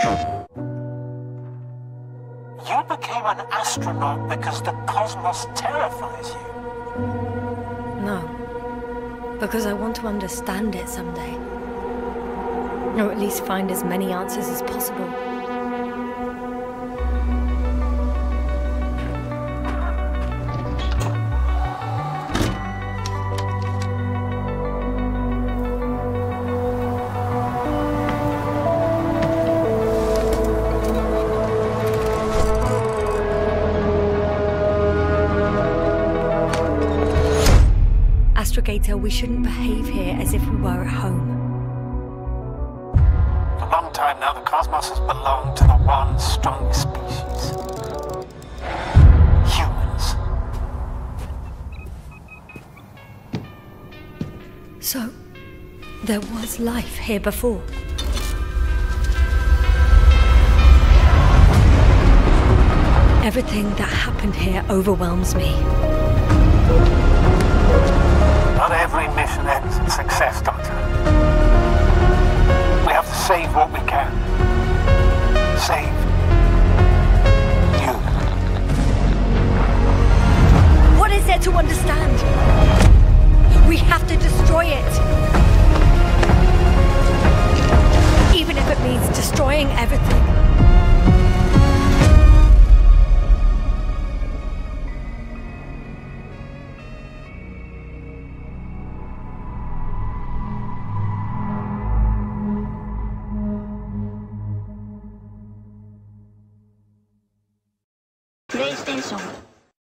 You became an astronaut because the cosmos terrifies you. No, because I want to understand it someday. Or at least find as many answers as possible. Astrogator, we shouldn't behave here as if we were at home. For a long time now, the cosmos has belonged to the one strong species. Humans. So, there was life here before. Everything that happened here overwhelms me. Not every mission ends in success, Doctor. We have to save what we can. Save you. What is there to understand? We have to destroy it. Even if it means destroying everything. PlayStation